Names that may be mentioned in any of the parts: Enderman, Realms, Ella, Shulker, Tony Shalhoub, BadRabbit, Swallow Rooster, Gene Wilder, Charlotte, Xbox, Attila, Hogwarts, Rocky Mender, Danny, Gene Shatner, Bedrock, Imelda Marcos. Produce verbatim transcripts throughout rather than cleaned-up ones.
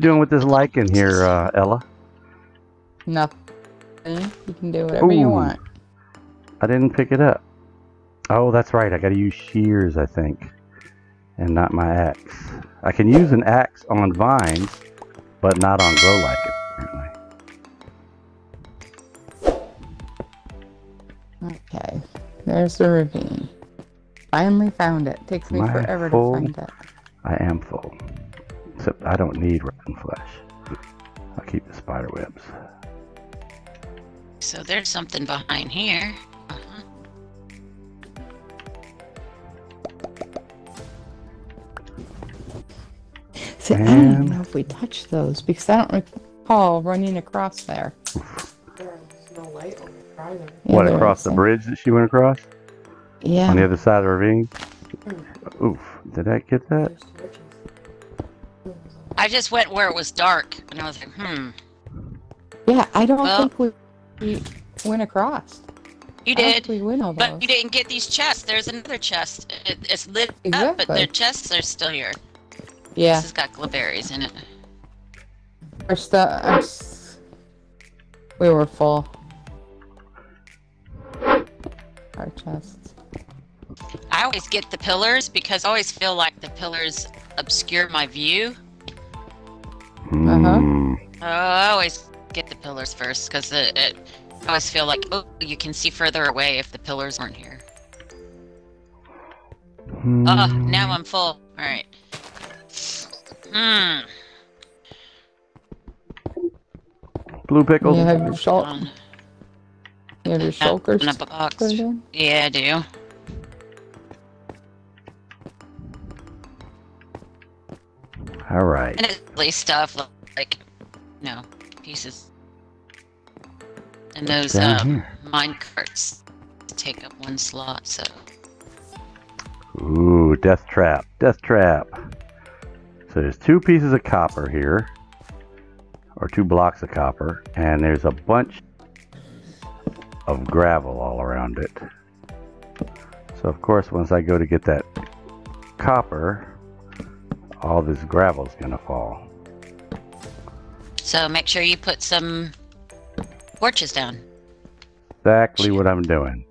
you doing with this lichen here, uh, Ella? Nothing. You can do whatever Ooh. you want. I didn't pick it up. Oh, that's right. I gotta use shears, I think. And not my axe. I can use an axe on vines, but not on glow lichen, apparently. Okay. There's the ravine. Finally found it. Takes me forever to find it. I am full. Except I don't need rotten flesh. I'll keep the spider webs. So there's something behind here. Uh-huh. See, and I don't even know if we touched those because I don't recall running across there. There's no light over there either. What, yeah, across the bridge that she went across? Yeah. On the other side of the ravine? Mm. Oof. Did I get that? I just went where it was dark, and I was like, hmm. Yeah, I don't well, think we, we went across. You did, we went all but those. You didn't get these chests. There's another chest. It, it's lit exactly. up, but their chests are still here. Yeah. This has got glowberries in it. Our stuff. We were full. Our chests. I always get the pillars, because I always feel like the pillars obscure my view. Uh-huh. Oh, I always get the pillars first, because it, it, I always feel like, oh, you can see further away if the pillars weren't here. Mm. Oh, now I'm full. Alright. Hmm. Blue pickles. You have your shulk. Um, you have your shulkers. Open up a box. Yeah, I do. All right. And it's really stuff like, like, you know, pieces. And those um, mine carts take up one slot, so. Ooh, death trap, death trap. So there's two pieces of copper here, or two blocks of copper, and there's a bunch of gravel all around it. So of course, once I go to get that copper, all this gravel's gonna fall. So make sure you put some torches down. Exactly what I'm doing.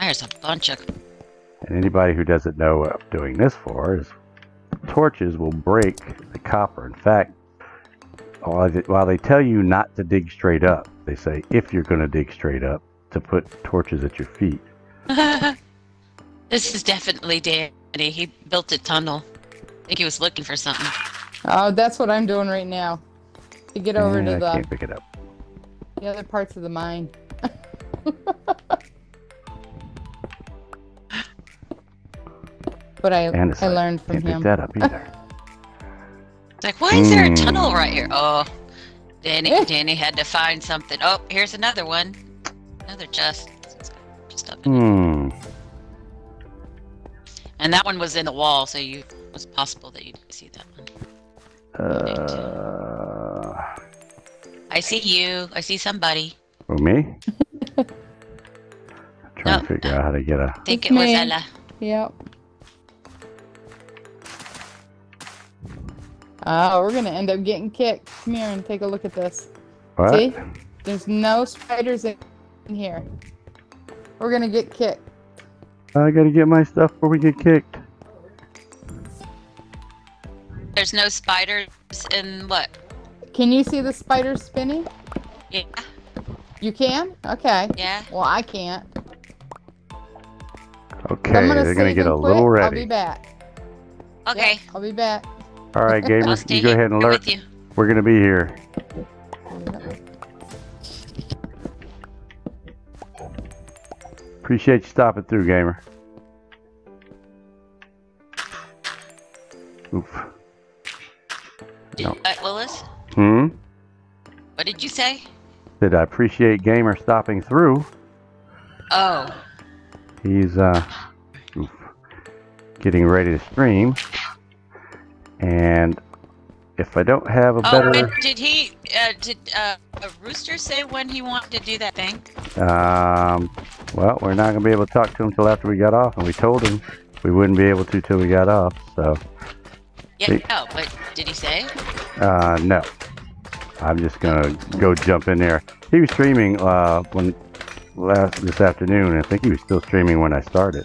There's a bunch of. And anybody who doesn't know what I'm doing this for is, torches will break the copper. In fact, while they tell you not to dig straight up, they say if you're gonna dig straight up, to put torches at your feet. This is definitely dead. He built a tunnel. I think he was looking for something. Oh, that's what I'm doing right now. To get over and to I the. I can't pick it up. The other parts of the mine. But I, I like, learned from can't him. Can't pick that up either. It's like, why is there a tunnel right here? Oh, Danny, yeah. Danny had to find something. Oh, here's another one. Another chest. Just up in mm. it. And that one was in the wall, so you, it was possible that you didn't see that one. Uh, I see you. I see somebody. Oh, me? I'm trying no, to figure uh, out how to get a... I think it's it was me. Ella. Yep. Oh, we're going to end up getting kicked. Come here and take a look at this. What? See? There's no spiders in here. We're going to get kicked. I gotta get my stuff before we get kicked. There's no spiders in what? Can you see the spider spinning? Yeah. You can? Okay. Yeah. Well, I can't. Okay, they're gonna get a little ready. I'll be back. Okay. Yep, I'll be back. All right, gamers, you go ahead and alert. We're gonna be here. Appreciate you stopping through, gamer. Oof. Did no. you like Willis? Hmm? What did you say? Did I appreciate gamer stopping through? Oh. He's uh, oof, getting ready to stream. And if I don't have a oh, better... Did he, uh, did uh, a Rooster say when he wanted to do that thing? Um... Well, we're not going to be able to talk to him until after we got off, and we told him we wouldn't be able to till we got off, so Yeah, Wait. no, but did he say? Uh, no. I'm just gonna go jump in there. He was streaming uh, when last this afternoon, and I think he was still streaming when I started.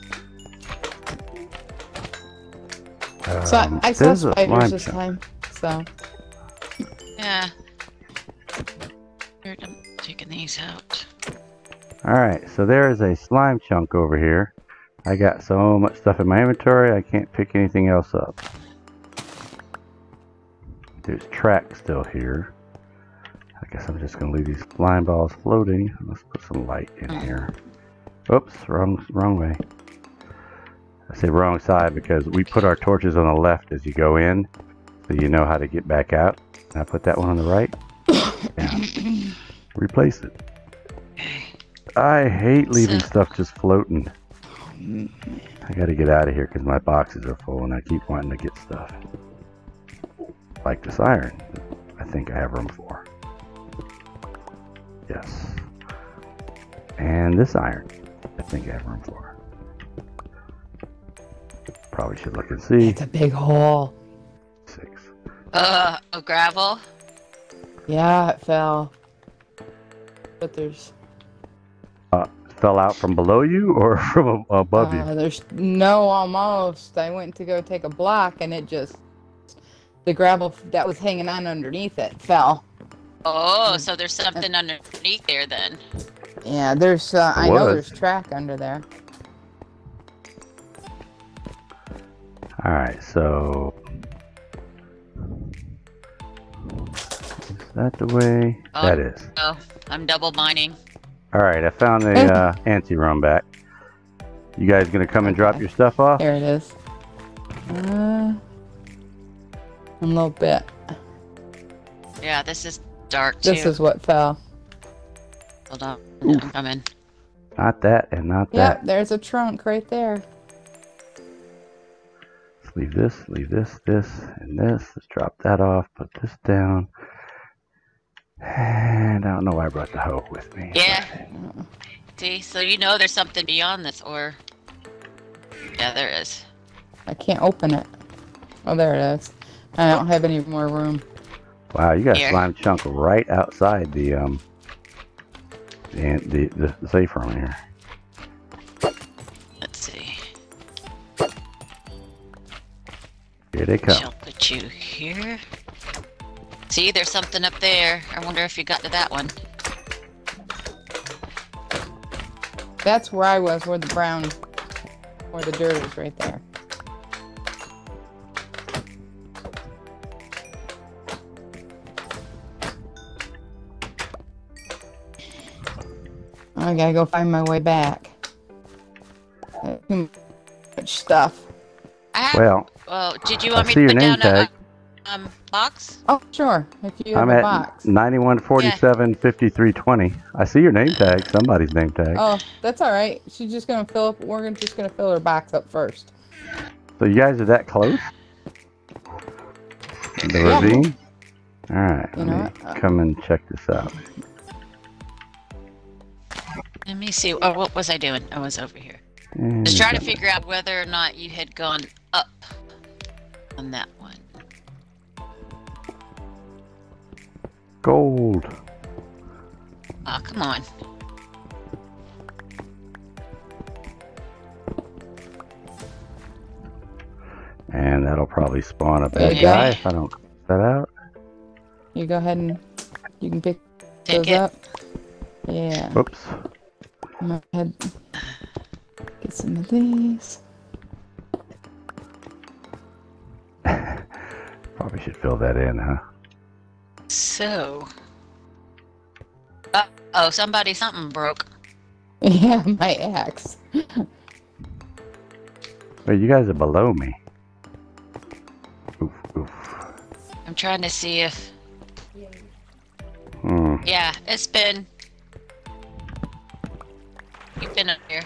Um, so I, I saw spiders this time, so. Yeah. I'm taking these out. Alright, so there is a slime chunk over here. I got so much stuff in my inventory, I can't pick anything else up. There's tracks still here. I guess I'm just going to leave these slime balls floating. Let's put some light in here. Oops, wrong, wrong way. I say wrong side because we put our torches on the left as you go in, so you know how to get back out. And I put that one on the right. Yeah. Replace it. I hate leaving stuff just floating. I got to get out of here because my boxes are full and I keep wanting to get stuff. Like this iron. I think I have room for. Yes. And this iron. I think I have room for. Probably should look and see. It's a big hole. Six. Uh, a gravel? Yeah, it fell. But there's... Uh, fell out from below you or from above uh, you? There's no almost. I went to go take a block and it just... The gravel that was hanging on underneath it fell. Oh, so there's something underneath there then. Yeah, there's, uh, I know there's track under there. Alright, so... Is that the way? Oh, that is. Oh, I'm double mining. Alright, I found the uh, anti-room back. You guys gonna come and drop your stuff off? There it is. Uh, a little bit. Yeah, this is dark too. This is what fell. Hold on. No, I'm in. Not that and not yeah, that. Yeah, there's a trunk right there. Let's leave this, leave this, this, and this. Let's drop that off, put this down. And I don't know why I brought the hoe with me. Yeah. See, so you know there's something beyond this, or... Yeah, there is. I can't open it. Oh, there it is. I don't have any more room. Wow, you got Here. a slime chunk right outside the um the the, the safe room here. Let's see. Here they come. I'll put you here. See, there's something up there. I wonder if you got to that one. That's where I was, where the brown, where the dirt is right there. I gotta go find my way back. Too much stuff. I, well, well, did you want I me to put down tag. a um, box? Oh, sure. If you have I'm a at box. ninety-one forty-seven fifty-three twenty. I see your name tag. Somebody's name tag. Oh, that's all right. She's just gonna fill up. We're just gonna fill her box up first. So you guys are that close? The yeah. ravine. All right. You let me come and check this out. Let me see. Oh, what was I doing? I was over here. And just trying to figure out whether or not you had gone up on that one. Gold. Oh, come on. And that'll probably spawn a bad guy if I don't cut that out. You go ahead and you can pick Take those it. up. Yeah. Oops. I'm gonna go ahead and get some of these. Probably should fill that in, huh? So. Uh oh, somebody, something broke. Yeah, my axe. Wait, you guys are below me. Oof, oof. I'm trying to see if. Hmm. Yeah, it's been. You've been up here.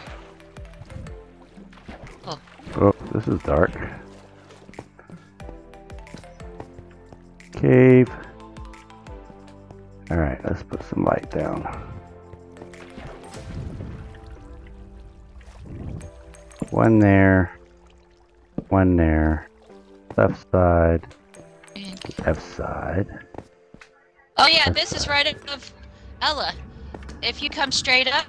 Oh. Oh, this is dark. Cave. Alright, let's put some light down. One there. One there. Left side. Left side. Oh yeah, left this side. Is right above Ella. If you come straight up,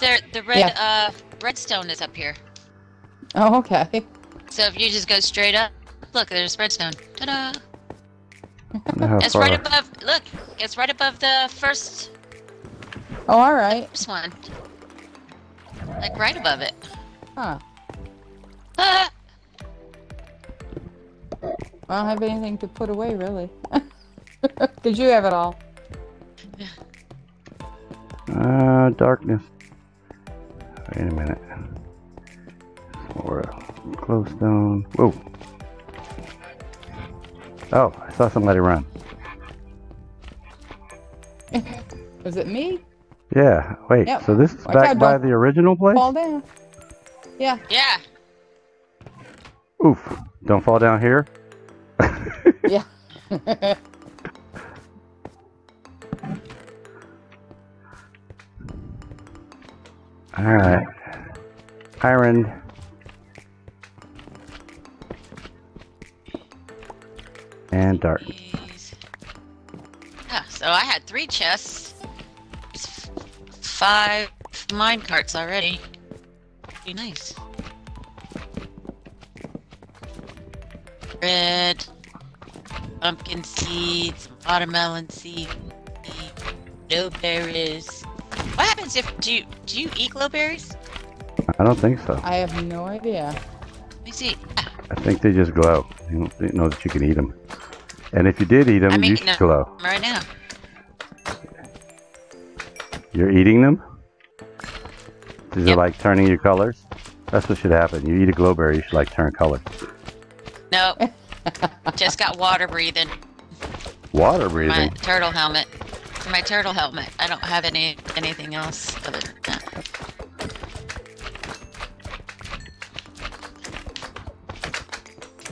there the red yeah. uh redstone is up here. Oh okay. So if you just go straight up, look, there's redstone. Ta-da! It's far. Right above. Look, it's right above the first. Oh, all right. First one. Like right above it. Huh. Ah! I don't have anything to put away, really. Did you have it all? Uh, darkness. Wait a minute. Or a glowstone. Whoa. Oh, I saw somebody run. Was it me? Yeah. Wait. Yep. So this is Watch back out, by don't... the original place. Fall down. Yeah. Yeah. Oof! Don't fall down here. Yeah. All right. Iron. And dark. Yeah, so I had three chests. Five mine carts already. Pretty nice. Red. Pumpkin seeds. Watermelon seeds. Glowberries. What happens if... Do you, do you eat glowberries? I don't think so. I have no idea. Let me see. I think they just glow. You don't know that you can eat them. And if you did eat them, I'm you should them glow. Right now. You're eating them? Is yep. it like turning your colors? That's what should happen. You eat a glowberry, you should like turn color. Nope. Just got water breathing. Water breathing? My turtle helmet. My turtle helmet. I don't have any anything else other than that.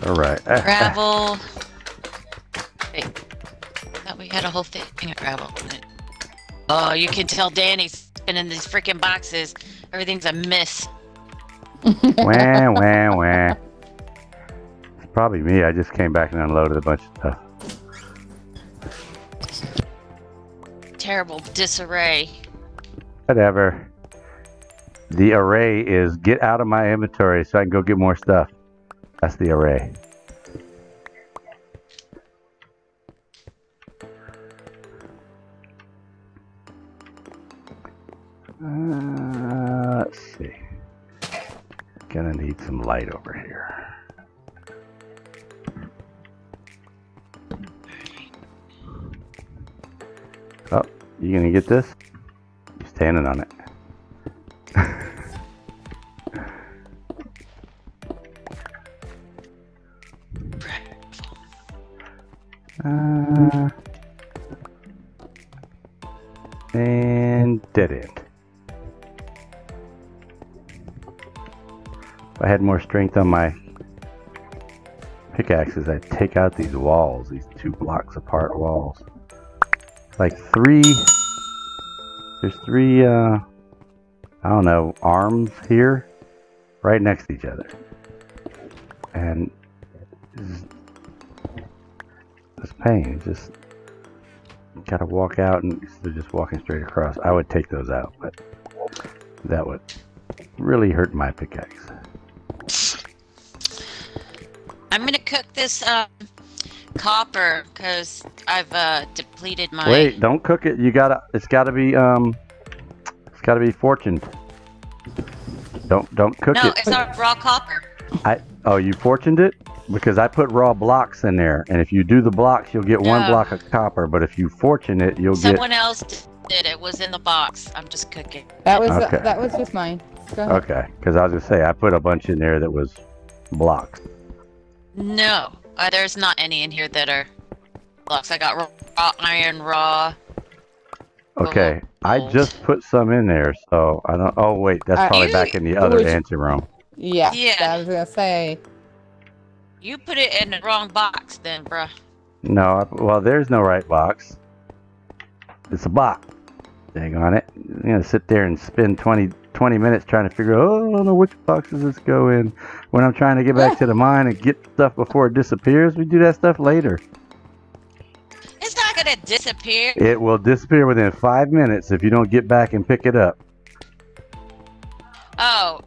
All right. Gravel. Wait. I thought we had a whole thing of gravel. Oh, you can tell Danny's been in these freaking boxes. Everything's a mess. Wah, wah, wah. It's probably me. I just came back and unloaded a bunch of stuff. Terrible disarray. Whatever. The array is get out of my inventory so I can go get more stuff. That's the array. Uh, let's see. Gonna need some light over here. Oh, you gonna get this? You're standing on it. Uh, and dead end. If I had more strength on my pickaxes, I'd take out these walls, these two blocks apart walls. Like three, there's three, uh, I don't know, arms here, right next to each other. And this pain, just gotta walk out, and instead of just walking straight across, I would take those out, but that would really hurt my pickaxe. I'm gonna cook this um, copper because I've uh, depleted my. Wait, don't cook it. You gotta. It's gotta be. Um, it's gotta be fortuned. Don't don't cook no, it. No, it's not raw copper. I oh, you fortuned it. Because I put raw blocks in there, and if you do the blocks, you'll get no. one block of copper. But if you fortune it, you'll Someone get. Someone else did it. Was in the box. I'm just cooking. That was okay. that was just mine. Go ahead. Okay, because I was gonna say I put a bunch in there that was blocks. No, uh, there's not any in here that are blocks. I got raw, raw iron, raw. Okay, gold. I just put some in there, so I don't. Oh wait, that's uh, probably you, back in the other you, ante room. Yeah. Yeah. I was gonna say. You put it in the wrong box then, bruh. No, well, there's no right box. It's a box. Dang on it. I'm going to sit there and spend twenty twenty minutes trying to figure out, oh, I don't know which box does this go in. When I'm trying to get back to the mine and get stuff before it disappears, we do that stuff later. It's not going to disappear. It will disappear within five minutes if you don't get back and pick it up. Oh,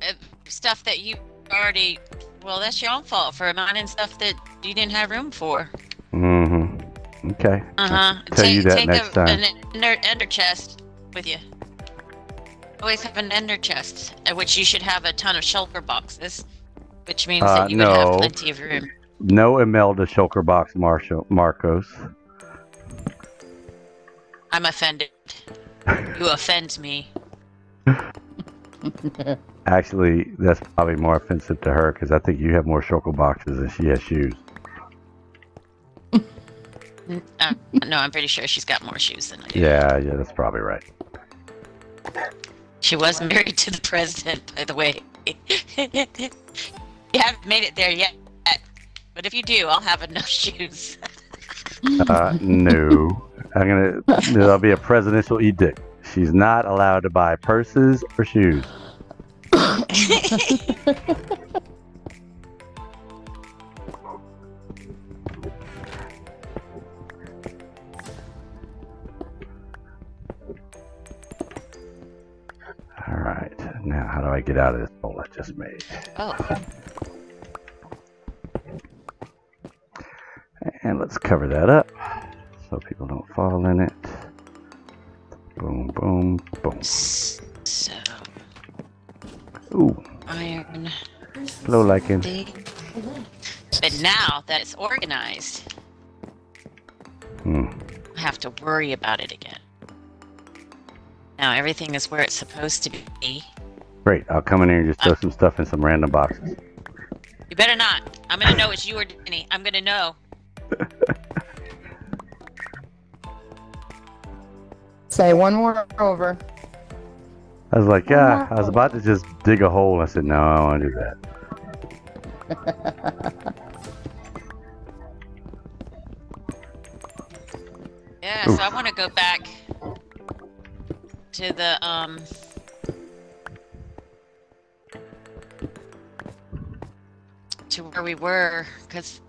stuff that you already... Well, that's your own fault for mining stuff that you didn't have room for. Mm-hmm. Okay. Uh-huh. Tell take, you that take next a, time. An ender, ender chest with you. Always have an ender chest, which you should have a ton of shulker boxes, which means uh, that you no. would have plenty of room. No Imelda shulker box, Marshall, Marcos. I'm offended. You offend me. Actually, that's probably more offensive to her because I think you have more shulker boxes than she has shoes. uh, no, I'm pretty sure she's got more shoes than I do. Yeah, yeah, that's probably right. She was married to the president, by the way. You haven't made it there yet, but if you do, I'll have enough shoes. uh, no, I'm gonna. There'll be a presidential edict. She's not allowed to buy purses or shoes. Alright, now how do I get out of this bowl I just made? Oh. And let's cover that up so people don't fall in it. Boom, boom, boom. So. Ooh. Iron. Flow lichen. But now that it's organized, hmm. I have to worry about it again. Now everything is where it's supposed to be. Great. I'll come in here and just throw uh, some stuff in some random boxes. You better not. I'm going to know it's you or Danny. I'm going to know. Say one more over. I was like, yeah, I was about to just dig a hole. I said, no, I don't want to do that. Yeah, oof. So I want to go back to the, um... to where we were, because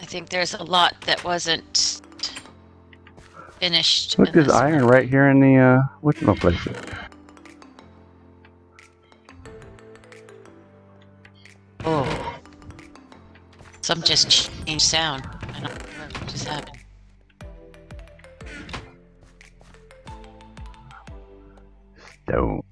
I think there's a lot that wasn't finished. Look, there's iron right here in the uh, whatchamacallit place. Oh, some just changed sound. I don't know what just happened. Stone.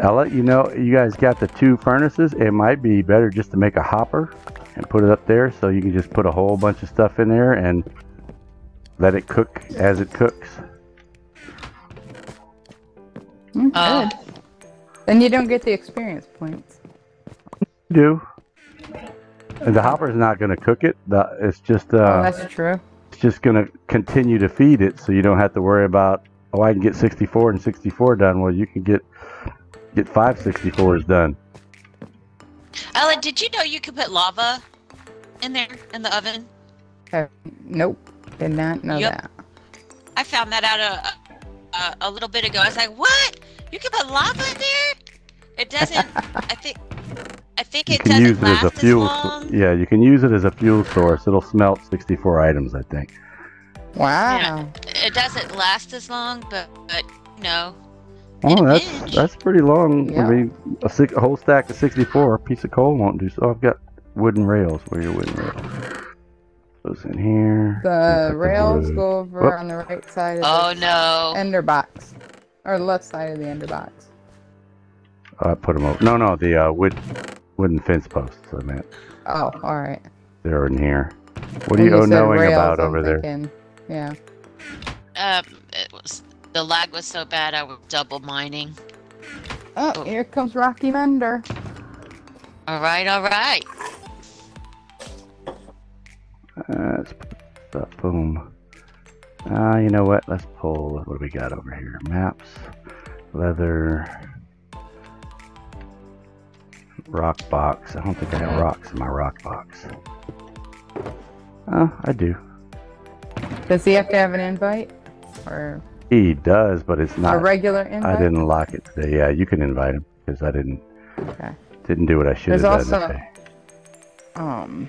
Ella, you know, you guys got the two furnaces. It might be better just to make a hopper and put it up there so you can just put a whole bunch of stuff in there and let it cook as it cooks. Good. Uh, then you don't get the experience points. You do. And the hopper's not going to cook it. It's just... Uh, oh, that's true. It's just going to continue to feed it so you don't have to worry about, oh, I can get sixty-four and sixty-four done. Well, you can get... Get five sixty-fours done. Ella, did you know you could put lava in there in the oven? Uh, nope, did not know yep. that. I found that out a, a a little bit ago. I was like, "What? You can put lava in there? It doesn't. I think I think it doesn't use it last as, a fuel as long." Yeah, you can use it as a fuel source. It'll smelt sixty-four items, I think. Wow. Yeah, it doesn't last as long, but but you know. Oh, that's that's pretty long. Yeah. I mean, a, six, a whole stack of sixty-four, a piece of coal won't do. So I've got wooden rails. Where are your wooden rails? Those in here. The rails go over Whoop. on the right side of oh, the no. ender box, or left side of the ender box. I put them over. No, no, the uh, wood wooden fence posts. I meant. Oh, all right. They're in here. What when are you, you knowing rails, about I'm over thinking, there? Yeah. Um, it was. The lag was so bad I was double mining. Oh, oh. Here comes Rocky Mender. Alright, alright. Uh, let's put up, boom. Ah, uh, you know what? Let's pull. What do we got over here? Maps, leather, rock box. I don't think I have rocks in my rock box. Oh, I do. Does he have to have an invite? Or he does, but it's not a regular invite. I didn't lock it today. Yeah, you can invite him because I didn't okay. didn't do what I should There's have also, done today. Um,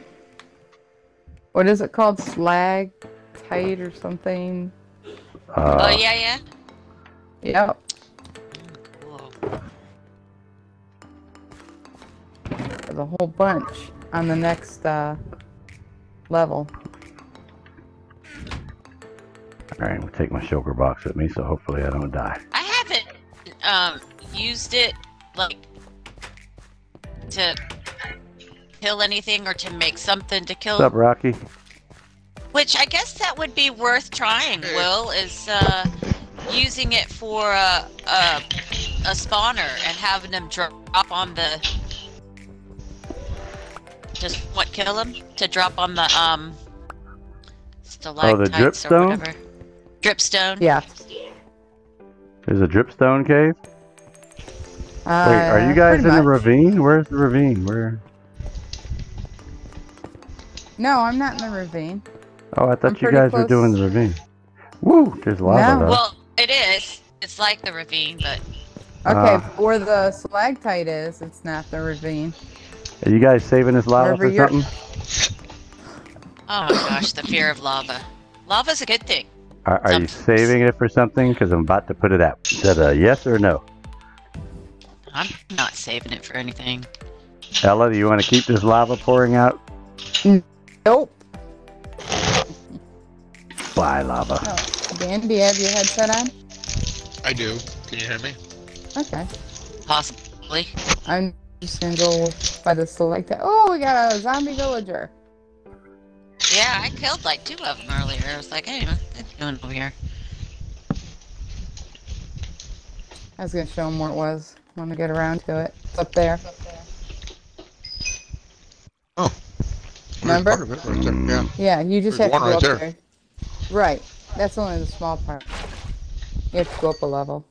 what is it called? Slag tight or something? Uh, oh yeah, yeah. Yep. There's a whole bunch on the next uh, level. Alright, I'm going to take my shulker box with me, so hopefully I don't die. I haven't um, used it like to kill anything or to make something to kill. What's up, Rocky? Which I guess that would be worth trying, Will, is uh, using it for a, a, a spawner and having them drop on the... Just, what, kill them? To drop on the... um. Stalactites oh, the dripstone? Or whatever. Dripstone? Yeah. There's a dripstone cave? Uh, Wait, are you guys in much. the ravine? Where's the ravine? Where? No, I'm not in the ravine. Oh, I thought I'm you guys close. were doing the ravine. Woo! There's lava no. though. Well, it is. It's like the ravine, but... Okay, uh, where the stalactite is, it's not the ravine. Are you guys saving this lava Wherever for you're... something? Oh my gosh, the fear of lava. Lava's a good thing. Are, are you saving it for something? Because I'm about to put it out. Is that a yes or no? I'm not saving it for anything. Ella, do you want to keep this lava pouring out? Nope. Bye, lava. Oh, Dan, do you have your headset on? I do. Can you hear me? Okay. Possibly. I'm just going to go by the select. Oh, we got a zombie villager. Yeah, I killed like two of them earlier. I was like, hey, what's this doing over here? I was going to show them where it was. I want to get around to it. It's up there. It's up there. Oh. Remember? Part of it right there. Yeah. yeah, you just There's have to go right up there. there. Right. That's only the small part. You have to go up a level.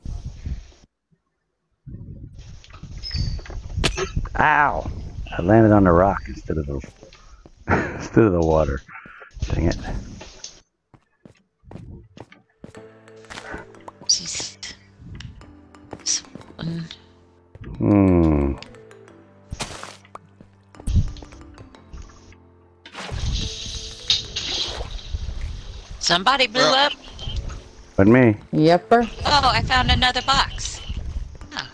Ow! I landed on the rock instead of the... Instead of the water. Dang it. Jeez. Hmm. Somebody blew oh. up. But me. Yepper. Oh, I found another box. Huh.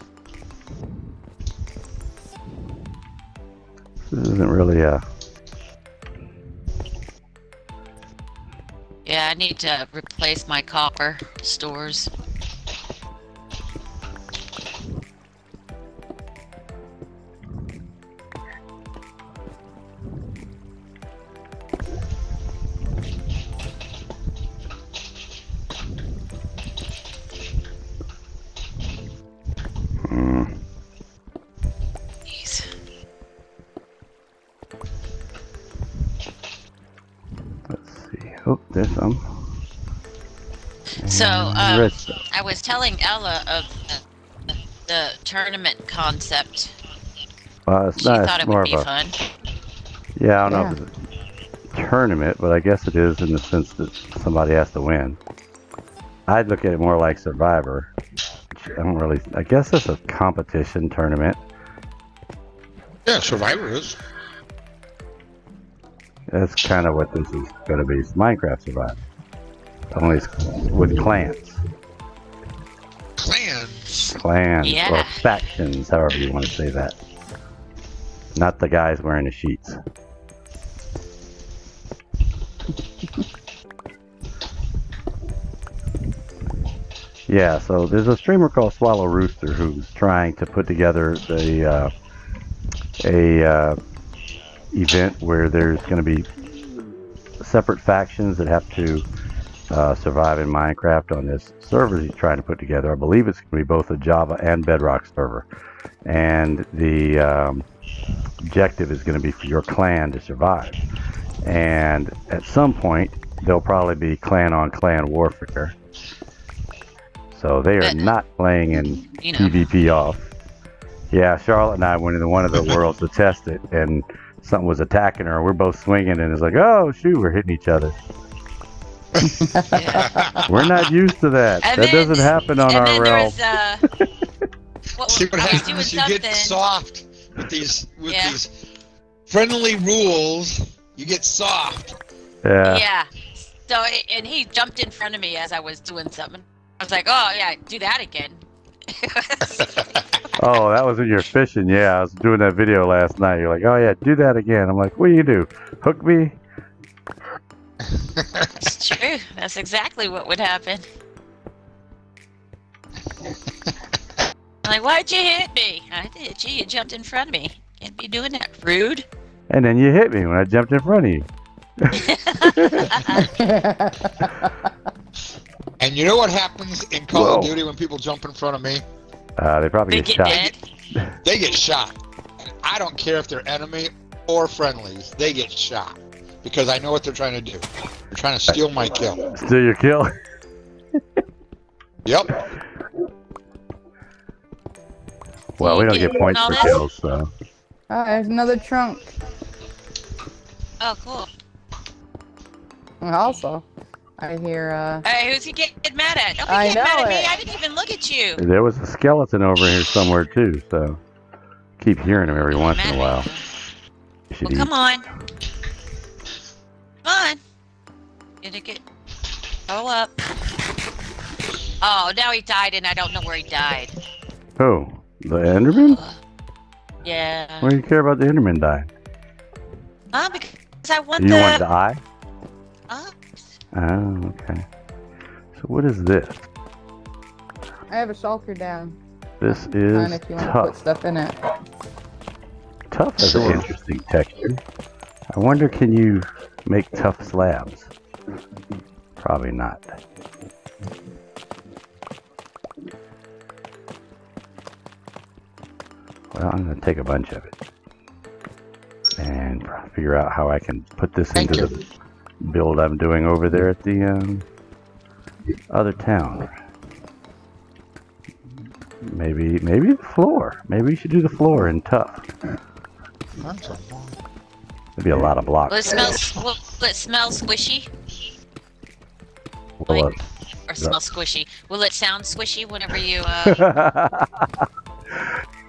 This isn't really a... Yeah, I need to replace my copper stores. Some. So um, I was telling Ella of the, the tournament concept. Uh, it's she not, thought it's it would be a, fun. Yeah, I don't yeah. know if it's a tournament, but I guess it is in the sense that somebody has to win. I'd look at it more like Survivor. I don't really. I guess it's a competition tournament. Yeah, Survivor is. That's kind of what this is going to be. It's Minecraft Survivor. Only with clans. Clans? Clans. Yeah. Or factions, however you want to say that. Not the guys wearing the sheets. Yeah, so there's a streamer called Swallow Rooster who's trying to put together the, uh, a... Uh, event where there's going to be separate factions that have to uh, survive in Minecraft on this server he's trying to put together. I believe it's going to be both a Java and Bedrock server, and the um, objective is going to be for your clan to survive. And at some point there'll probably be clan on clan warfare, so they are not playing in you know. PvP off. Yeah, Charlotte and I went into one of the worlds to test it, and something was attacking her. We're both swinging, and it's like, oh shoot, we're hitting each other. We're not used to that. And that then, doesn't happen on our realm. Was, uh, what, See what happens you something. get soft with these with yeah. these friendly rules. You get soft. Yeah. Yeah. So and he jumped in front of me as I was doing something. I was like, "Oh yeah, do that again." Oh, that was when you're fishing. Yeah, I was doing that video last night. You're like, "Oh yeah, do that again." I'm like, "What do you do? Hook me?" It's true. That's exactly what would happen. I'm like, why'd you hit me? I did. Gee, you jumped in front of me. Can't be doing that. Rude. And then you hit me when I jumped in front of you. And you know what happens in Call Whoa. of Duty when people jump in front of me? Uh, they probably they get, get shot. They get shot. And I don't care if they're enemy or friendlies. They get shot. Because I know what they're trying to do. They're trying to steal my kill. Steal your kill? Yep. Well, we don't get points for kills, so. Oh, there's another trunk. Oh, cool. Also, I hear, uh... Hey, who's he getting mad at? Don't be getting mad at me. I didn't even look at you. There was a skeleton over here somewhere, too, so... Keep hearing him every once in a while. Well, come on. Come on. Did it get... Roll up. Oh, now he died and I don't know where he died. Who? The Enderman? Uh, yeah. Why do you care about the Enderman dying? Uh, because I want you the... You want the eye? Uh, oh, okay. So what is this? I have a shulker down. This is Fine if you tough. Want to put stuff in it. Tough is sure. an interesting texture. I wonder, can you... make tough slabs? Probably not. Well, I'm going to take a bunch of it and figure out how I can put this Thank into you. the build I'm doing over there at the um, other town. Maybe, maybe the floor. Maybe we should do the floor in tough. It'd be a lot of blocks. Will it smell, will it smell squishy? Will like, it, or smell no. squishy? Will it sound squishy whenever you... Uh...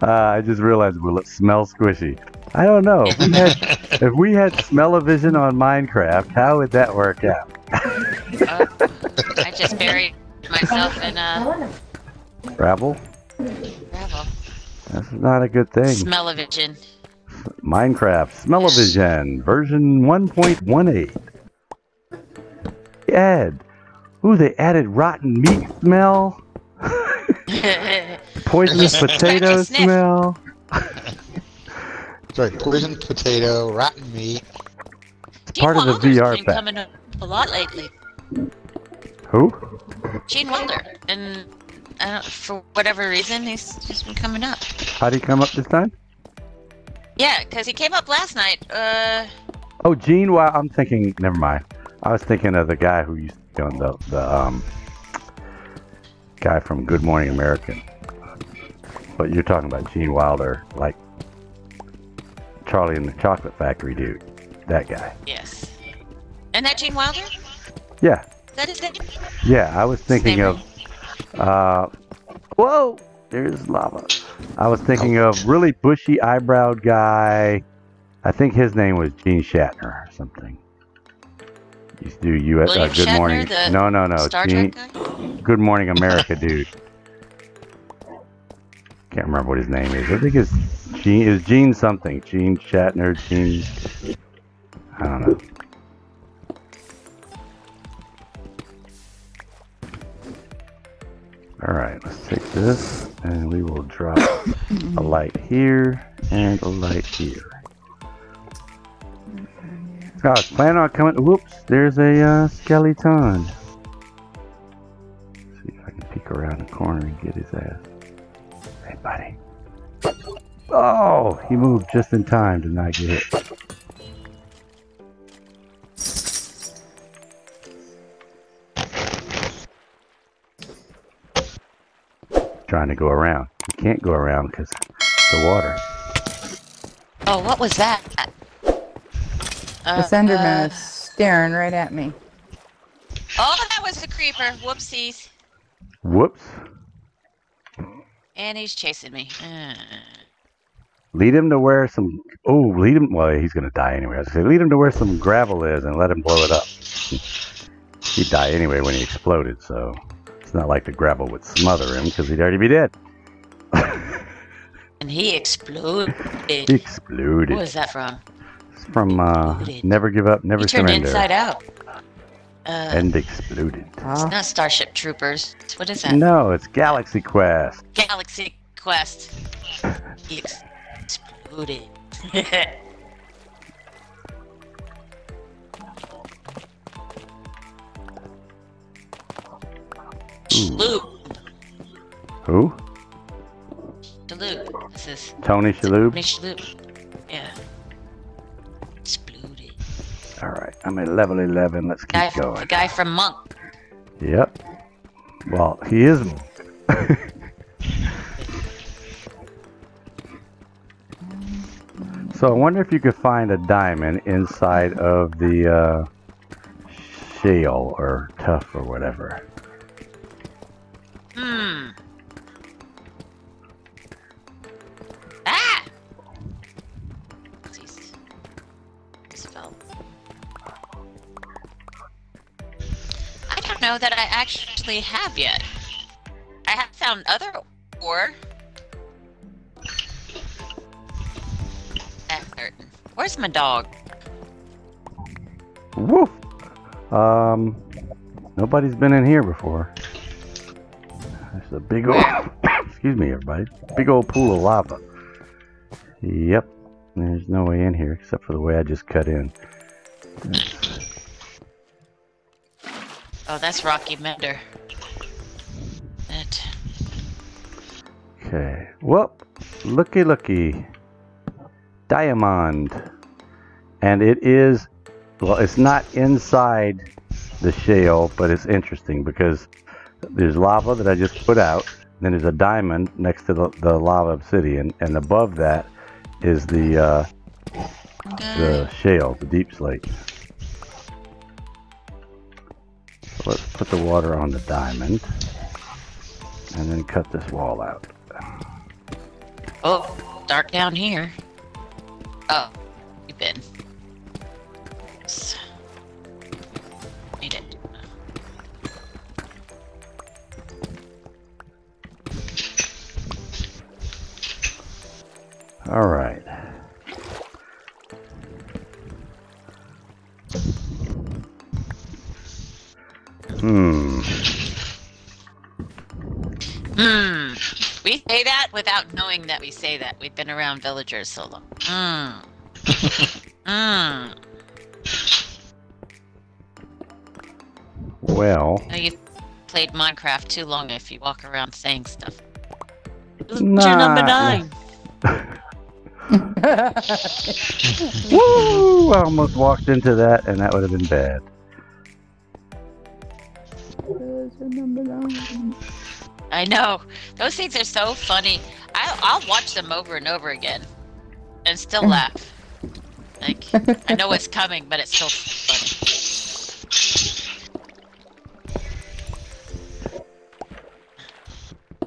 uh, I just realized, will it smell squishy? I don't know. If we had, if we had smell-o-vision on Minecraft, how would that work out? uh, I just buried myself in... Uh... Gravel? Gravel. That's not a good thing. Smell-o-vision. Minecraft Smell-O-Vision version one point one eight. Add. Ooh, they added rotten meat smell. Poisonous potato smell. Sorry, poisoned potato, rotten meat. It's part of the V R pack. Gene Wilder's been coming up a lot lately. Who? Gene Wilder. And I don't, for whatever reason, he's just been coming up. How'd he come up this time? Yeah, because he came up last night. Uh... Oh, Gene, well, I'm thinking, never mind. I was thinking of the guy who used to be on the, the um, guy from Good Morning American. But you're talking about Gene Wilder, like Charlie and the Chocolate Factory dude. That guy. Yes. And that Gene Wilder? Yeah. Is that his name? Yeah, I was thinking of... Uh, whoa! There's lava. I was thinking of really bushy eyebrowed guy. I think his name was Gene Shatner or something. He used to do U S Uh, Good Shatner, Morning. No, no, no. Star Gene, Trek guy? Good Morning America, dude. Can't remember what his name is. I think it's Gene. Is Gene something? Gene Shatner. Gene. I don't know. Alright, let's take this, and we will drop a light here, and a light here. Oh, I was planning on coming, whoops, there's a uh, skeleton. Let's see if I can peek around the corner and get his ass. Hey, buddy. Oh, he moved just in time to not get hit. Trying to go around. You can't go around because the water. Oh, what was that? Uh, the Enderman uh, is staring right at me. Oh, that was the creeper. Whoopsies. Whoops. And he's chasing me. Uh. Lead him to where some... Oh, lead him... Well, he's going to die anyway. I was going to say, lead him to where some gravel is and let him blow it up. He'd die anyway when he exploded, so... It's not like the gravel would smother him, because he'd already be dead. And he exploded. He exploded. What was that from? It's from, uh... Never Give Up, Never Surrender. He turned inside out. Uh, and exploded. It's huh? not Starship Troopers. What is that? No, it's Galaxy Quest. Galaxy Quest. He ex exploded. Shalhoub. Who? Shalhoub. This is Tony Shalhoub. Tony Shalhoub. Yeah. Exploded. All right, I'm at level eleven. Let's keep guy from, going. The guy from Monk. Yep. Well, he is Monk. So I wonder if you could find a diamond inside of the uh, shale or tuff or whatever. Hmm. Ah! Jeez. This fell. I don't know that I actually have yet. I have found other ore. Where's my dog? Woof! Um, nobody's been in here before. There's a big old, excuse me everybody, big old pool of lava. Yep, there's no way in here except for the way I just cut in. Oh, that's Rocky Mender. That. Okay, well, looky looky. Diamond, and it is, well, it's not inside the shale, but it's interesting because there's lava that I just put out, then there's a diamond next to the, the lava obsidian, and above that is the uh, the shale, the deep slate. So let's put the water on the diamond and then cut this wall out. Oh, dark down here. Oh, you've been. Made it. All right. Hmm. Hmm. We say that without knowing that we say that. We've been around villagers so long. Mmm. Mmm. Well. No, you've played Minecraft too long if you walk around saying stuff. Nah. You're number nine. Woo! I almost walked into that and that would have been bad. You're number nine. I know. Those things are so funny. I, I'll watch them over and over again and still laugh. Like, I know what's coming, but it's still funny.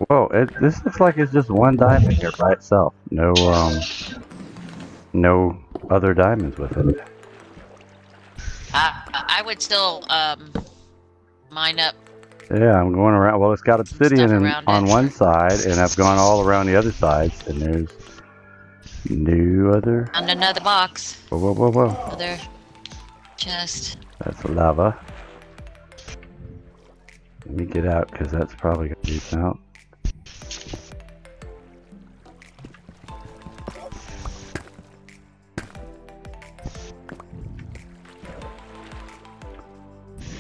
Whoa, it, this looks like it's just one diamond here by itself. No, um, no other diamonds with it. I, I would still um, mine up. Yeah, I'm going around. Well, it's got obsidian in, on it. one side, and I've gone all around the other side, and there's new other. And another box. Whoa, whoa, whoa, whoa. Other chest. That's lava. Let me get out, because that's probably going to be found.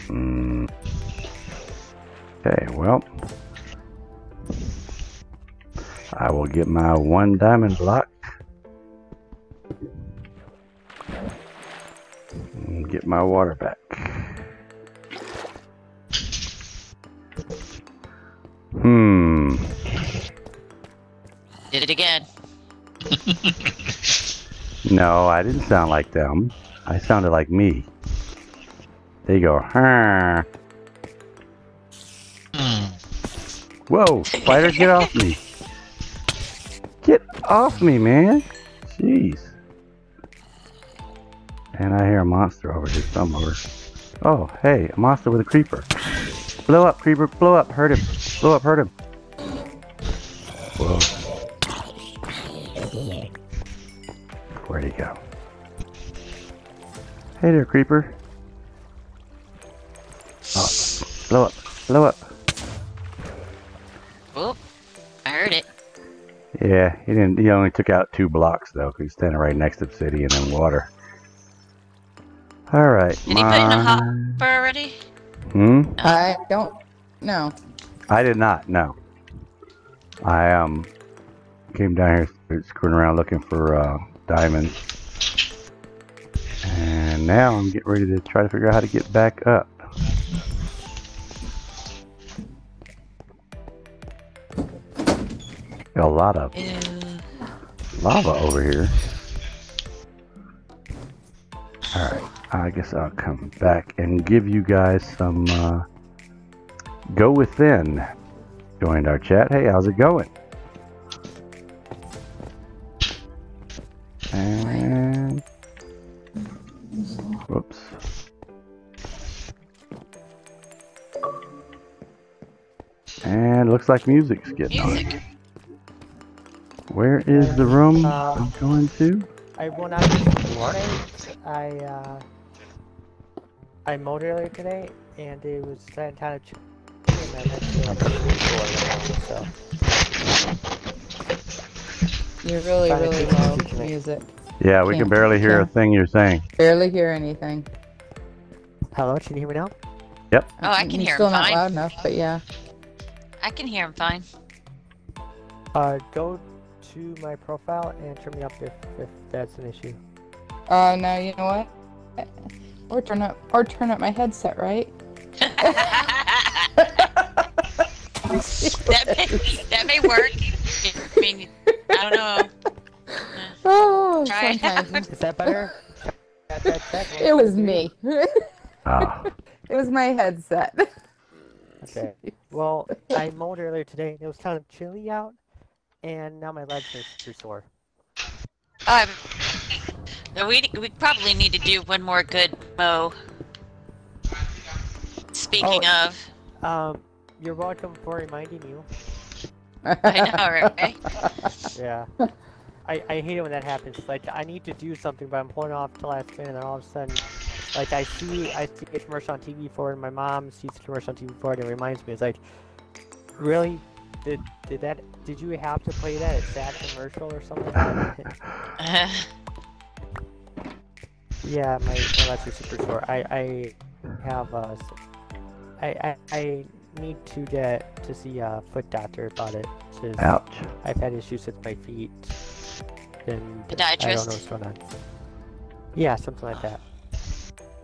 Hmm. Okay, well, I will get my one diamond block and get my water back. Hmm. Did it again. No, I didn't sound like them. I sounded like me. They go, huh. Whoa, spider, get off me. Get off me, man. Jeez. And I hear a monster over here somewhere. Oh, hey, a monster with a creeper. Blow up, creeper. Blow up. Hurt him. Blow up. Hurt him. Whoa. Where'd he go? Hey there, creeper. Oh, blow up. Blow up. Whoop. I heard it. Yeah, he didn't. He only took out two blocks, though, because he's standing right next to obsidian and water. Alright. Did my... he put in a hopper already? Hmm? No. I don't know. I did not, no. I um came down here screwing around looking for uh, diamonds. And now I'm getting ready to try to figure out how to get back up. Got a lot of yeah. lava over here. Alright. I guess I'll come back and give you guys some uh, Go Within. Joined our chat. Hey, how's it going? And whoops. And looks like music's getting music. on. Where is the room uh, I'm going to? I went out tonight. I uh. I mowed earlier today, and it was time to check. So. You're really, really low music. Yeah, we Can't, can barely hear yeah. a thing you're saying. Barely hear anything. Hello, can you hear me now? Yep. Oh, I can hear him fine. Still not loud enough, but yeah. I can hear him fine. Uh, go to my profile and turn me up if, if that's an issue. Uh, no, you know what? Or turn up, or turn up my headset, right? that, may, that may work. I mean, I don't know. Oh, Try sometimes. It Is that better? that, that, that it was me. Ah. It was my headset. Okay. Well, I mowed earlier today, and it was kind of chilly out, and now my legs are too sore. Um, we we probably need to do one more good mow. Speaking oh, of, um, you're welcome for reminding you. I know, right? Yeah, I I hate it when that happens. Like I need to do something, but I'm pulling off to last minute, and then all of a sudden, like I see I see a commercial on T V for it, and my mom sees the commercial on T V for it, and it reminds me. It's like, really, did did that? Did you have to play that? It's that commercial or something? uh. Yeah, my my legs are super sore. I I have uh. I, I, I need to get to see a foot doctor about it. Ouch. I've had issues with my feet. And I don't know what's going on. Yeah, something like that.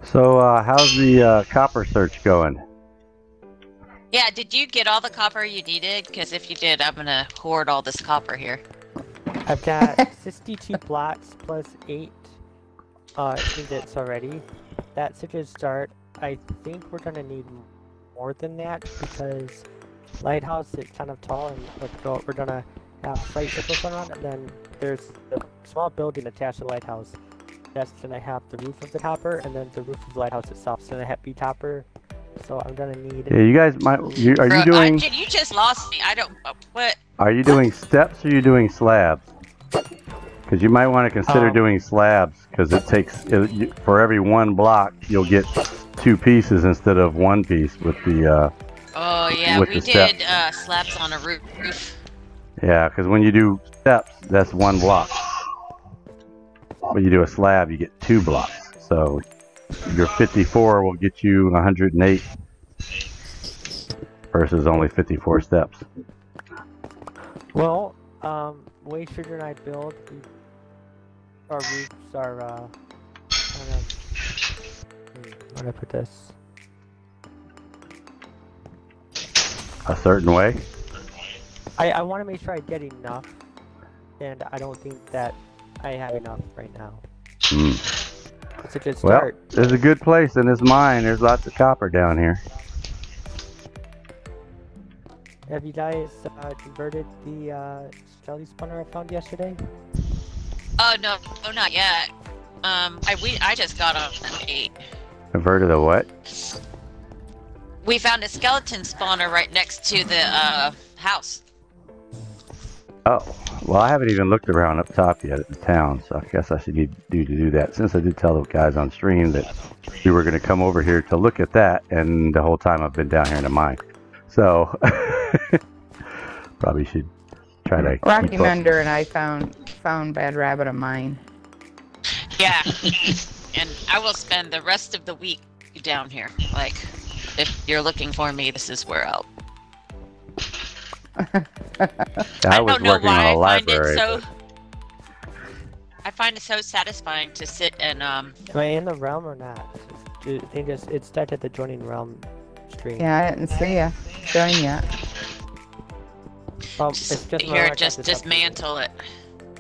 So, uh, how's the uh, copper search going? Yeah, did you get all the copper you needed? Because if you did, I'm going to hoard all this copper here. I've got sixty-two blocks plus eight uh, ingots already. That's a good start. I think we're going to need more than that because lighthouse is kind of tall, and we're, we're gonna have slight circles around, and then there's a small building attached to the lighthouse that's gonna have the roof of the topper, and then the roof of the lighthouse itself is gonna have be topper. So I'm gonna need. Yeah, you guys might. You, are Bro, you doing? Uh, you just lost me. I don't. What? Are you doing steps or are you doing slabs? Because you might want to consider um, doing slabs, because it takes it, you, for every one block you'll get two pieces instead of one piece with the. Uh, Oh yeah, we did uh, slabs on a roof. Yeah, because when you do steps, that's one block. When you do a slab, you get two blocks. So your fifty-four will get you one hundred and eight versus only fifty-four steps. Well, um, Wade, Sugar, and I build. We, our roofs are. Uh, I don't know. Where did I put this? A certain way. I, I want to make sure I get enough, and I don't think that I have enough right now. Mm. That's a good start. Well, there's a good place in this mine. There's lots of copper down here. Have you guys uh, converted the uh, jelly spawner I found yesterday? Oh no, oh not yet. Um, I we I just got on at eight. Converted a what? We found a skeleton spawner right next to the uh, house. Oh, well, I haven't even looked around up top yet at the town, so I guess I should need to do that. Since I did tell the guys on stream that we were going to come over here to look at that, and the whole time I've been down here in the mine. So, probably should try to... Rocky Mender and I found found Bad Rabbit of mine. Yeah, and I will spend the rest of the week down here. Like, if you're looking for me, this is where I'll... I was working on a library. I find it so... I find it so satisfying to sit and, um... Am I in the realm or not? I think it's, it's stuck at the joining realm stream. Yeah, I didn't see ya. Join yet. Um, just, it's just here, just dismantle updating.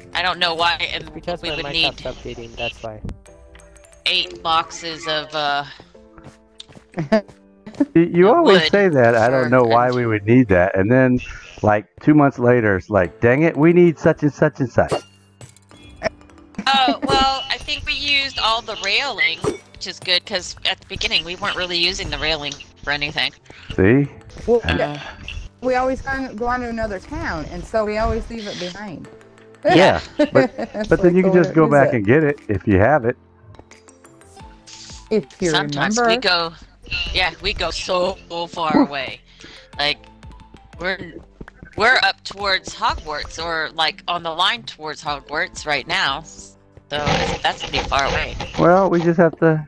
it. I don't know why, and because we would need... updating, that's why. Eight boxes of, uh... You always say that. I don't know why we would need that. And then, like, two months later, it's like, dang it, we need such and such and such. Oh, well, I think we used all the railing, which is good, because at the beginning, we weren't really using the railing for anything. See? Well, uh, we always go on to another town, and so we always leave it behind. Yeah, but, but then you can just go back and get it if you have it. If you remember. Sometimes we go... Yeah, we go so far away. Like, we're we're up towards Hogwarts, or like on the line towards Hogwarts right now. So that's pretty far away. Well, we just have to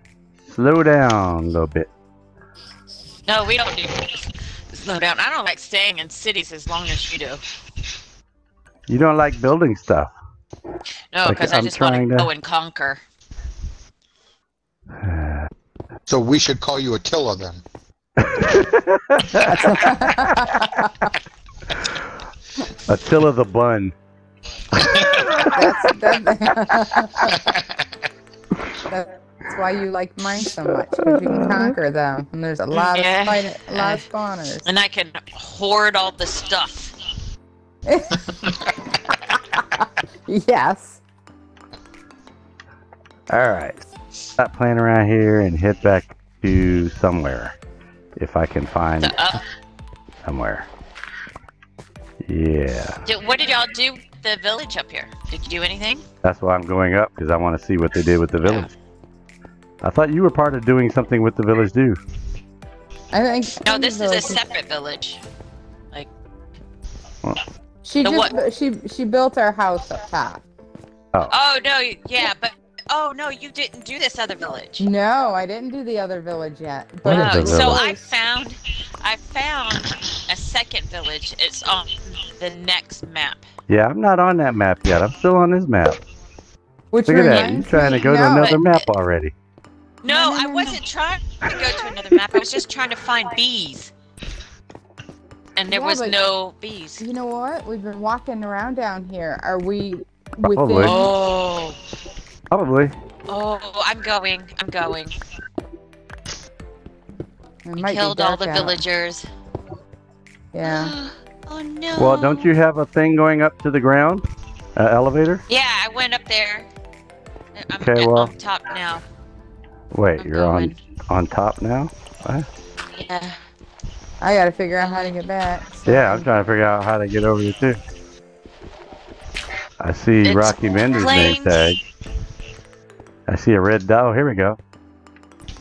slow down a little bit. No, we don't do slow down. I don't like staying in cities as long as you do. You don't like building stuff. No, because like, I just want to go and conquer. So we should call you Attila then. Attila the Bun. That's, that, that's why you like mine so much, because you can conquer them. And there's a lot, yeah. of, fight, a lot of spawners. And I can hoard all the stuff. Yes. All right. Stop playing around here and head back to somewhere. If I can find uh, somewhere. Yeah. Did, what did y'all do with the village up here? Did you do anything? That's why I'm going up, because I want to see what they did with the village. Yeah. I thought you were part of doing something with the village, too. I think no, this is a separate village. Like, well, she just what? she she built our house up top. Oh. Oh no! Yeah, but. Oh, no, you didn't do this other village. No, I didn't do the other village yet. But no, village? So I found I found a second village. It's on the next map. Yeah, I'm not on that map yet. I'm still on this map. Which Look at that. You're trying to go no, to another but, map already. No, I wasn't trying to go to another map. I was just trying to find bees. And there yeah, was no bees. You know what? We've been walking around down here. Are we Probably. within... Oh... Probably. Oh, I'm going. I'm going. We killed all the out. villagers. Yeah. Oh, no. Well, don't you have a thing going up to the ground? Uh, elevator? Yeah, I went up there. I'm okay, well, on top now. Wait, I'm you're going. on on top now? What? Yeah. I gotta figure out how to get back. So. Yeah, I'm trying to figure out how to get over here, too. I see it's Rocky Mender's name tag. I see a red dot. Oh, here we go.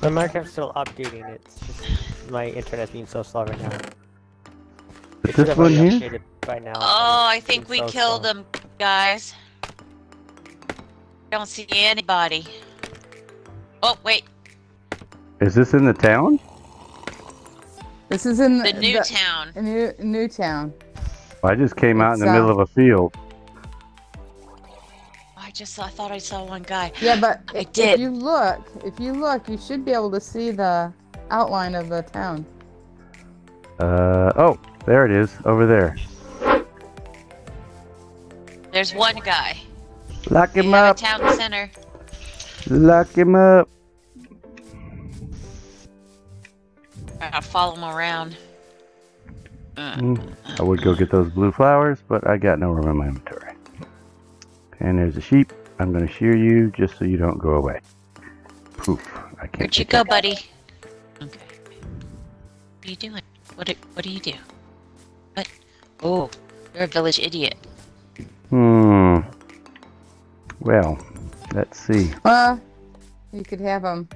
My Minecraft's still updating it. It's just my internet's being so slow right now. Is this one here? By now. Oh, I think we so killed slow. them, guys. Don't see anybody. Oh, wait. Is this in the town? This is in the, the new the, town. New, new town. Well, I just came it's out in the um, middle of a field. Just saw, I thought I saw one guy. Yeah, but I if, did. if you look, if you look, you should be able to see the outline of the town. Uh oh, there it is over there. There's one guy. Lock him we up. Have a town center. Lock him up. I'll follow him around. I would go get those blue flowers, but I got no room in my inventory. And there's a sheep. I'm going to shear you just so you don't go away. Poof. I can't. Where'd you go, buddy? Okay. What are you doing? What do, what do you do? What? Oh, you're a village idiot. Hmm. Well, let's see. Well, you could have them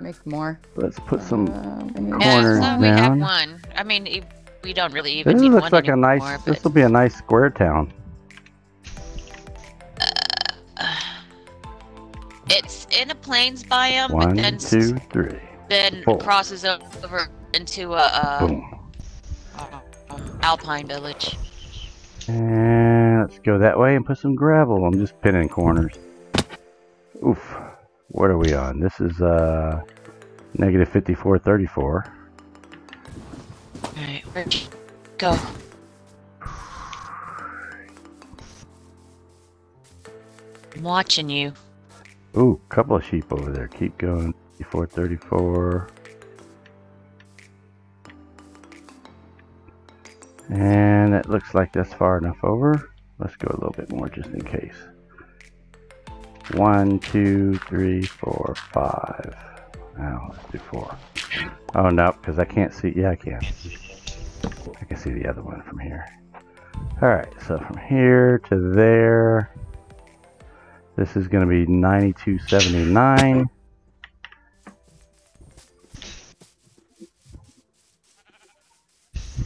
make more. Let's put some uh, corners yeah, so we down. Have one. I mean, we don't really even this need looks one like anymore, a nice. But... This will be a nice square town. It's in a plains biome, one, but then, two, three, then four. crosses over into a uh, alpine village. And let's go that way and put some gravel. I'm just pinning corners. Oof. What are we on? This is uh, negative fifty-four thirty-four. Alright, where'd you go? I'm watching you. Ooh, couple of sheep over there. Keep going. fifty-four thirty-four. And it looks like that's far enough over. Let's go a little bit more just in case. One, two, three, four, five. Now let's do four. Oh no, because I can't see. Yeah, I can. I can see the other one from here. Alright, so from here to there. This is going to be ninety-two seventy-nine.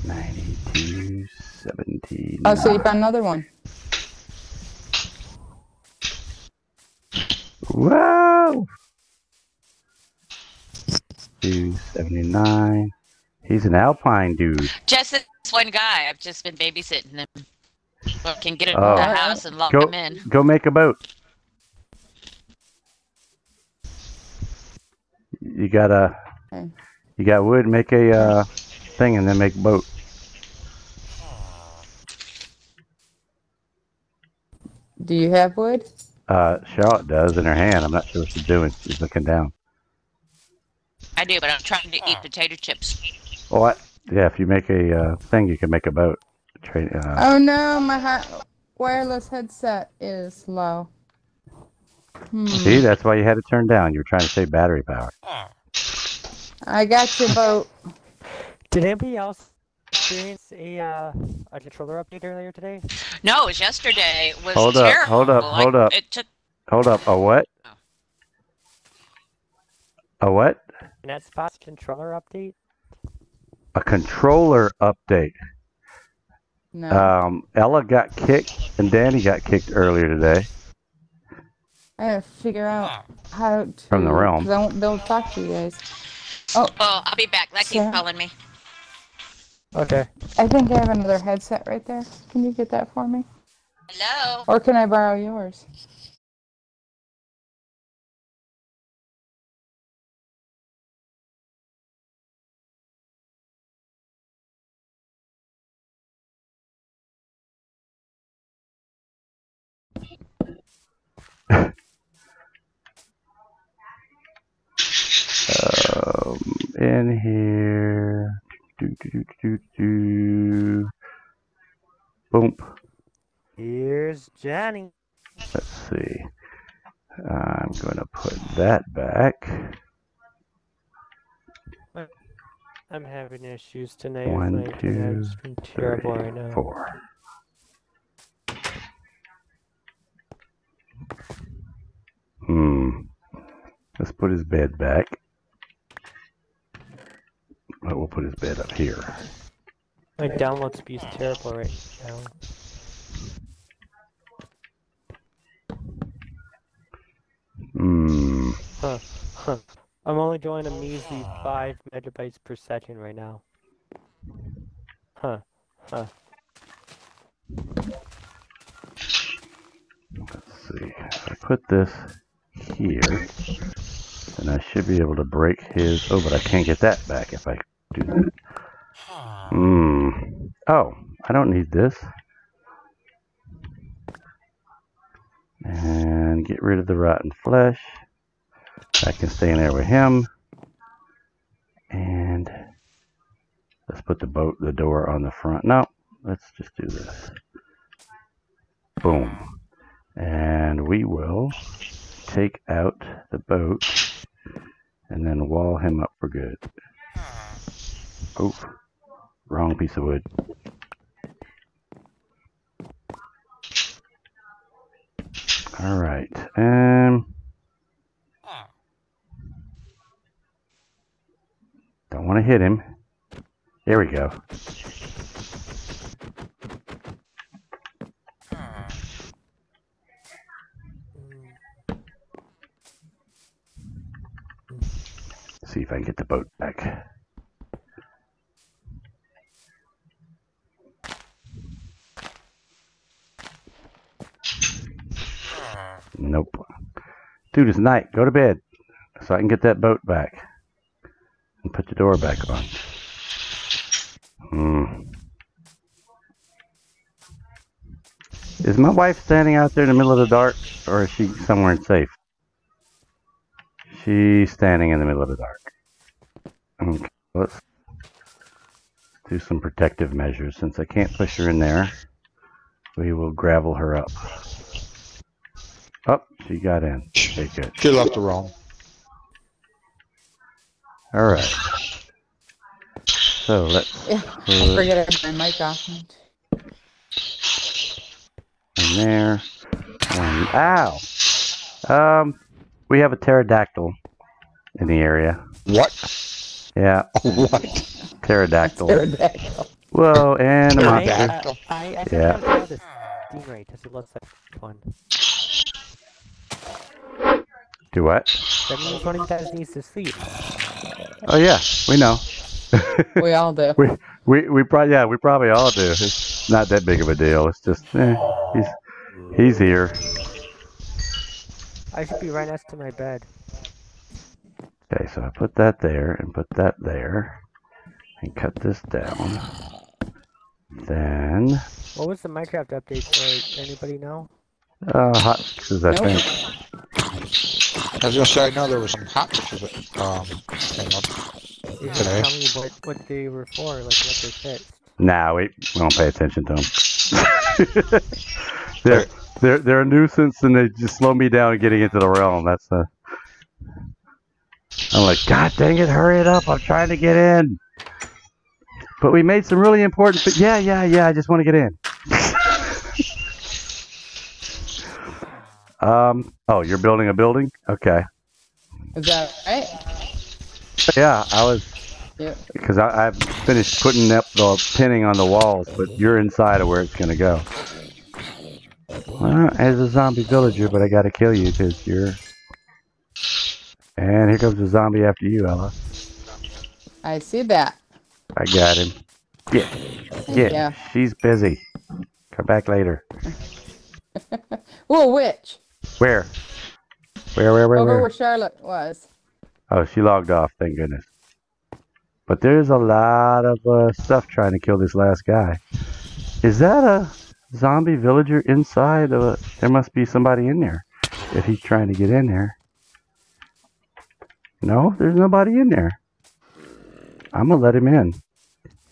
ninety-two seventy-nine. Oh, so you found another one. Wow! two seventy-nine. He's an alpine dude. Just this one guy. I've just been babysitting him. I can get him oh. in the house and lock go, him in. Go make a boat. You got a, okay. you got wood. Make a uh, thing, and then make a boat. Do you have wood? Uh, Charlotte does in her hand. I'm not sure what she's doing. She's looking down. I do, but I'm trying to eat potato chips. Oh, I, yeah. If you make a uh, thing, you can make a boat. Train, uh, oh no, my ha wireless headset is low. Hmm. See, that's why you had it turned down. You were trying to save battery power. I got your vote. Did anybody else experience a uh, a controller update earlier today? No, it was yesterday. It was hold terrible. up, hold up, hold I, up. It took. Hold up. A what? Oh. A what? An Xbox controller update. A controller update. No. Um, Ella got kicked and Danny got kicked earlier today. I gotta figure out how to... From the realm. Because I won't be able to talk to you guys. Oh, oh I'll be back. That keeps calling me. Okay. I think I have another headset right there. Can you get that for me? Hello? Or can I borrow yours? Um, in here, do, do, do, do, do. Boom. Here's Johnny. Let's see. I'm gonna put that back. I'm having issues tonight. One, like, two, three, right four. Hmm. Let's put his bed back. But we'll put his bed up here. My download speed is terrible right now. Hmm. Huh. Huh. I'm only doing a measly five megabytes per second right now. Huh. Huh. Let's see. I put this here. And I should be able to break his... Oh, but I can't get that back if I do that. Hmm. Oh, I don't need this. And get rid of the rotten flesh. I can stay in there with him. And the Let's put the boat, the door on the front. No, let's just do this. Boom. And we will take out the boat and then wall him up for good. Oh, wrong piece of wood. All right. Um, don't want to hit him. There we go. Let's see if I can get the boat back. Nope. Dude, it's night. Go to bed. So I can get that boat back. And put the door back on. Hmm. Is my wife standing out there in the middle of the dark? Or is she somewhere safe? She's standing in the middle of the dark. Okay, let's do some protective measures. Since I can't push her in there, we will gravel her up. Oh, she got in. Okay, good. She left the room. All right. So let's. Yeah, I forget I had my mic off. And there. And, ow. Um, we have a pterodactyl in the area. What? Yeah. What? Pterodactyl. Pterodactyl. Whoa, and a monster. I, uh, I yeah. I saw this stingray because it looks like one. Do what? That means one of you guys needs to sleep. Oh yeah, we know. We all do. We we we probably yeah we probably all do. It's not that big of a deal. It's just eh, he's he's here. I should be right next to my bed. Okay, so I put that there and put that there, and cut this down. Then. What was the Minecraft update for? Anybody know? Uh, hotfixes, I nope. think. I was gonna say I know there was some hotfixes that um came up yeah, today. Tell me what, what they were for, like what they fixed. Nah, we we don't pay attention to them. they're they're they're a nuisance and they just slow me down getting into the realm. That's uh I'm like, God dang it, hurry it up! I'm trying to get in. But we made some really important. But yeah, yeah, yeah. I just want to get in. Um, oh, you're building a building? Okay. Is that right? Yeah, I was... Because yep. I've finished putting up the pinning on the walls, but you're inside of where it's going to go. Well, as a zombie villager, but I got to kill you because you're... And here comes a zombie after you, Ella. I see that. I got him. Yeah. Yeah. yeah. She's busy. Come back later. Whoa, which? Where? Where, where, where, Over where? Where Charlotte was. Oh, she logged off, thank goodness. But there's a lot of uh, stuff trying to kill this last guy. Is that a zombie villager inside? Of a, there must be somebody in there if he's trying to get in there. No, there's nobody in there. I'm going to let him in.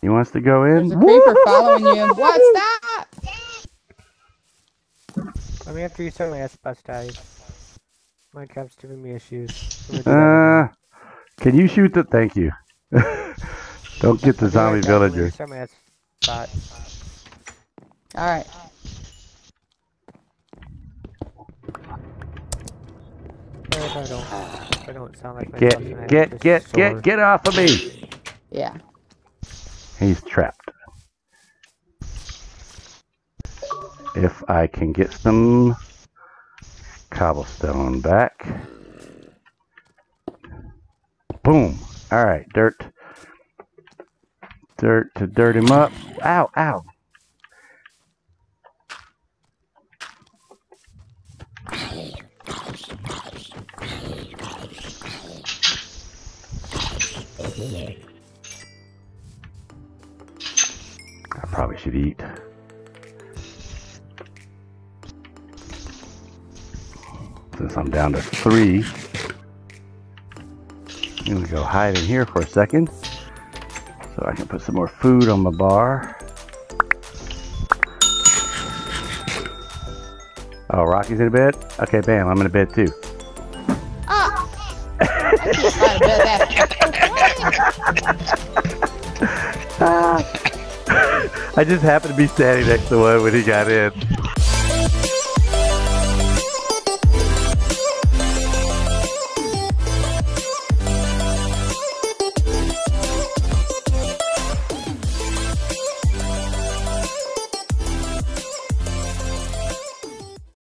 He wants to go in. There's a creeper following you. What's that? I mean, after you certainly asked bus dies. Minecraft's giving me issues. Uh, can you shoot the? Thank you. Don't get the zombie yeah, villager. All right. If I don't, if I don't sound like get myself, get get get get off of me. Yeah. He's trapped. If I can get some cobblestone back. Boom. All right, dirt. Dirt to dirt him up. Ow, ow. I probably should eat. Since I'm down to three, I'm gonna go hide in here for a second. So I can put some more food on my bar. Oh, Rocky's in bed? Okay, bam, I'm in bed too. Oh! I can't find a bed after. I just happened to be standing next to one when he got in.